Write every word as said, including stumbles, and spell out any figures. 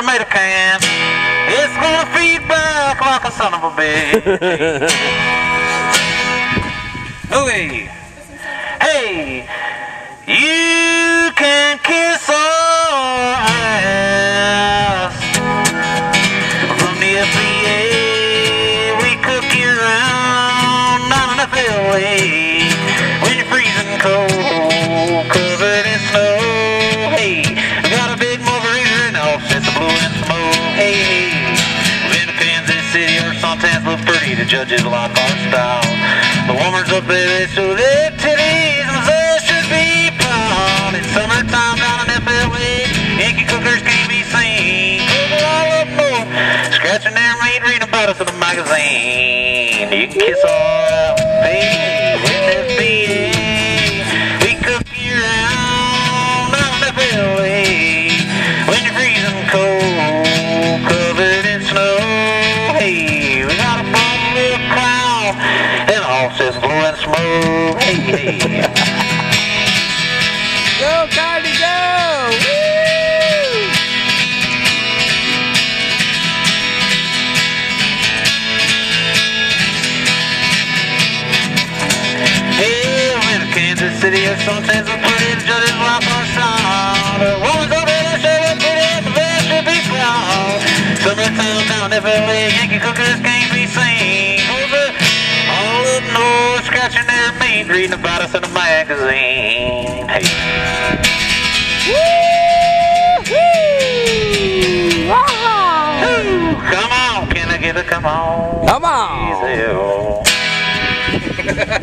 tomato can. It's gonna feed back like a son of a bitch. Hey, hey, you can kiss our ass. From the F B A, we cook you around, not enough L A when you're freezing cold, covered in snow. Hey, we got a big mulberry in the office, a blue and smoke. Hey, hey, in Kansas City, our suntans look pretty. The judges like our style. The warmers up there, they show their titties, and they should be proud. It's summertime down in F L A Yankee cookers can't be seen. Cooking all up more, scratching their meat, reading about us in the magazine. You can kiss all baby with F B A. We cook you around down in F L A when you're freezing cold, covered in snow. Hey, we got a funny little crowd, and all says blowing smoke. Hey, go, Cardi, go! Woo! Hey, we're in Kansas City, our suntans look pretty. The judges like our style. The woman's over there, she looks pretty, and the best should be proud. Summertime down in F L A Yankee cookers can't be seen. Over all up north, scratching their meat, reading about us in a magazine. Hey. Come on, can I get a come on? Come on!